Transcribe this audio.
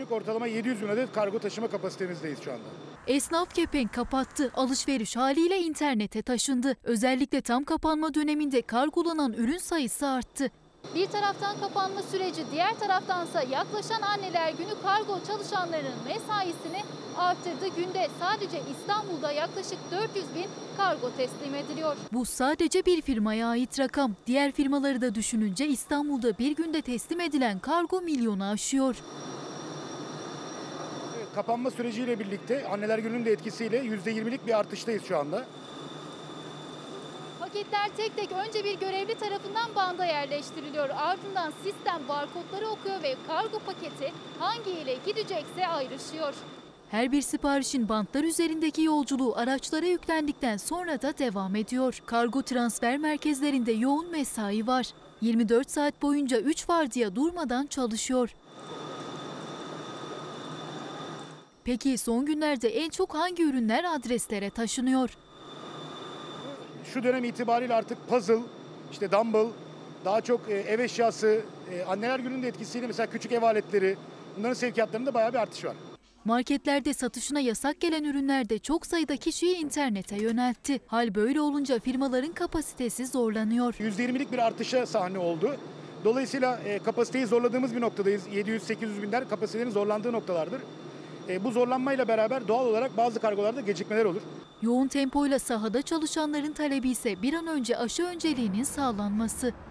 günlük ortalama 700 bin adet kargo taşıma kapasitemizdeyiz şu anda. Esnaf kepenk kapattı. Alışveriş haliyle internete taşındı. Özellikle tam kapanma döneminde kargolanan ürün sayısı arttı. Bir taraftan kapanma süreci, diğer taraftansa yaklaşan anneler günü kargo çalışanlarının mesaisini arttırdı. Günde sadece İstanbul'da yaklaşık 400 bin kargo teslim ediliyor. Bu sadece bir firmaya ait rakam. Diğer firmaları da düşününce İstanbul'da bir günde teslim edilen kargo milyonu aşıyor. Kapanma süreciyle birlikte anneler gününün de etkisiyle %20'lik bir artıştayız şu anda. Paketler tek tek önce bir görevli tarafından banda yerleştiriliyor. Ardından sistem barkodları okuyor ve kargo paketi hangi ile gidecekse ayrışıyor. Her bir siparişin bantlar üzerindeki yolculuğu araçlara yüklendikten sonra da devam ediyor. Kargo transfer merkezlerinde yoğun mesai var. 24 saat boyunca 3 vardiya durmadan çalışıyor. Peki son günlerde en çok hangi ürünler adreslere taşınıyor? Şu dönem itibariyle artık puzzle, işte dumbbell, daha çok ev eşyası, anneler gününün de etkisiyle mesela küçük ev aletleri, bunların sevkiyatlarında bayağı bir artış var. Marketlerde satışına yasak gelen ürünlerde çok sayıda kişiyi internete yöneltti. Hal böyle olunca firmaların kapasitesi zorlanıyor. %20'lik bir artışa sahne oldu. Dolayısıyla kapasiteyi zorladığımız bir noktadayız. 700-800 binler kapasitenin zorlandığı noktalardır. Bu zorlanmayla beraber doğal olarak bazı kargolarda gecikmeler olur. Yoğun tempoyla sahada çalışanların talebi ise bir an önce aşı önceliğinin sağlanması.